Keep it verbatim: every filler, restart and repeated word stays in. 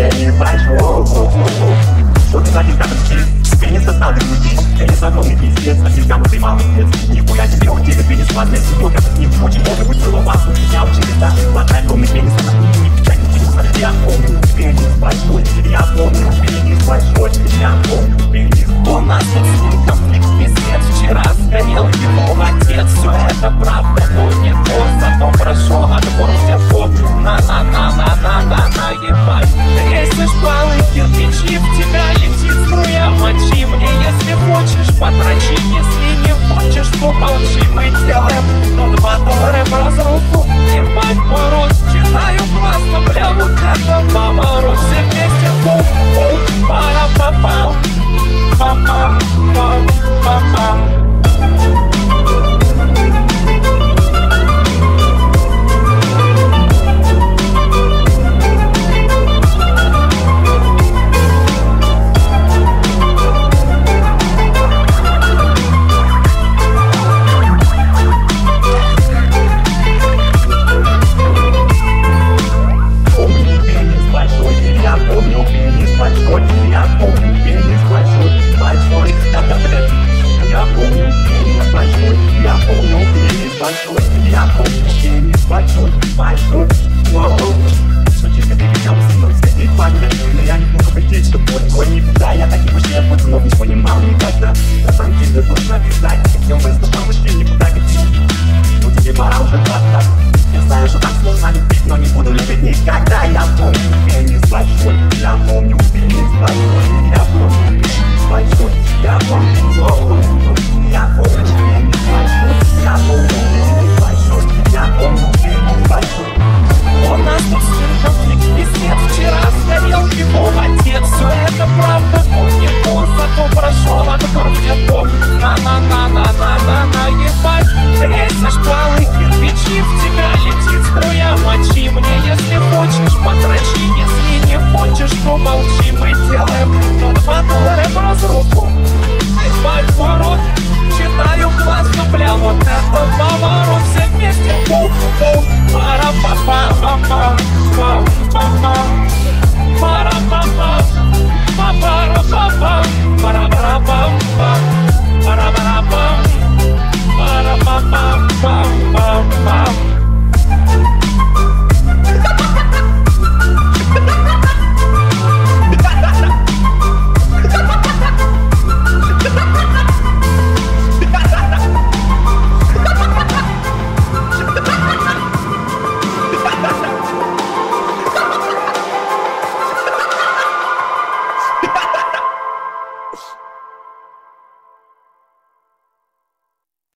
я не бачу волку. Что ты значит, как ты? Ты не создал людей, ты не создал мне пиздец, а тебя бы ты мало лет. Нихуя тебе у тебя пенис падает, сука, не очень может быть целого масла. Я учили даже хватать умный пенис, не печать не пенис, я помню, пенис большой, я помню, пенис большой, я помню, пенис. У нас тут конфликт, пиздец, вчера сгорел его отец, все это правда, но не то, зато прошел отбор всех коп. На-на-на-на-на-на-на, ебать. Трясешь баллы, кирпичи, в тебя летит струя мочи. Мне если хочешь, потрачи, если не хочешь, помолчи. Мы делаем тут моторы, брось руку, ебать, мороз. Читаю классно, прямо как-то на мороз. Все вместе, пух-пух, пара-па-пам, па-пам-пам-пам-пам.